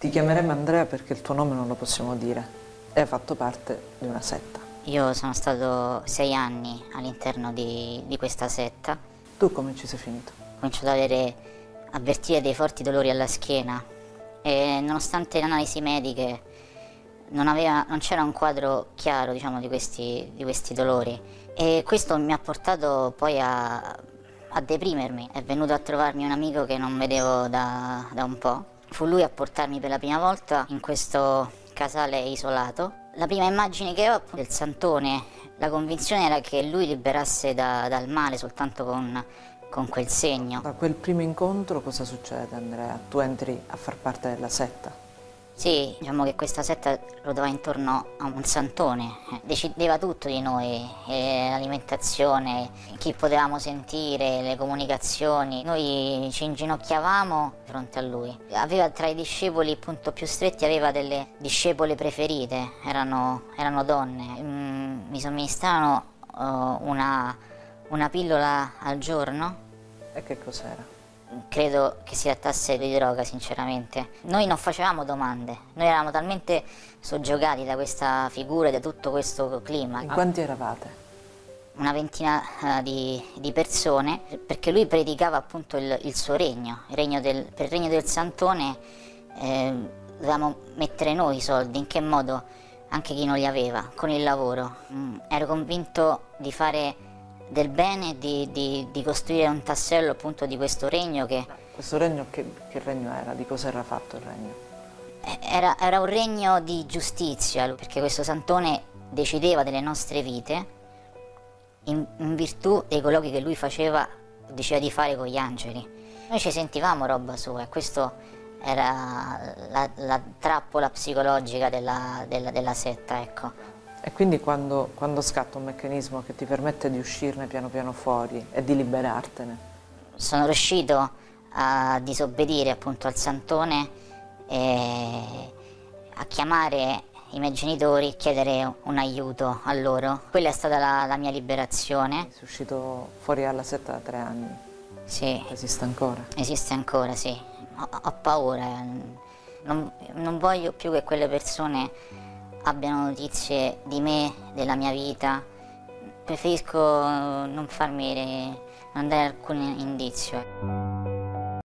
Ti chiameremo Andrea perché il tuo nome non lo possiamo dire. E hai fatto parte di una setta. Io sono stato 6 anni all'interno di questa setta. Tu come ci sei finito? Ho cominciato ad avvertire dei forti dolori alla schiena e nonostante le analisi mediche non c'era un quadro chiaro, diciamo, di questi dolori, e questo mi ha portato poi a deprimermi. È venuto a trovarmi un amico che non vedevo da un po'. Fu lui a portarmi per la prima volta in questo casale isolato. La prima immagine che ho del santone, la convinzione era che lui liberasse dal male soltanto con quel segno. Da quel primo incontro cosa succede, Andrea? Tu entri a far parte della setta? Sì, diciamo che questa setta ruotava intorno a un santone, decideva tutto di noi, l'alimentazione, chi potevamo sentire, le comunicazioni. Noi ci inginocchiavamo di fronte a lui. Aveva tra i discepoli, appunto, più stretti, aveva delle discepole preferite, erano donne. Mi somministravano una pillola al giorno. E che cos'era? Credo che si trattasse di droga, sinceramente. Noi non facevamo domande, noi eravamo talmente soggiogati da questa figura e da tutto questo clima. In quanti eravate? Una ventina di persone, perché lui predicava appunto il suo regno. Per il regno del santone dovevamo mettere noi i soldi, in che modo? Anche chi non li aveva, con il lavoro. Ero convinto di fare del bene, di costruire un tassello appunto di questo regno che... Questo regno che regno era? Di cosa era fatto il regno? Era un regno di giustizia, perché questo santone decideva delle nostre vite in virtù dei colloqui che lui diceva di fare con gli angeli. Noi ci sentivamo roba sua, e questo era la trappola psicologica della setta, ecco. E quindi quando scatta un meccanismo che ti permette di uscirne piano piano fuori e di liberartene? Sono riuscito a disobbedire appunto al santone, e a chiamare i miei genitori e chiedere un aiuto a loro. Quella è stata la mia liberazione. Sei uscito fuori dalla setta da 3 anni? Sì. Esiste ancora? Esiste ancora, sì. Ho paura, non voglio più che quelle persone abbiano notizie di me, della mia vita. Preferisco non andare alcun indizio.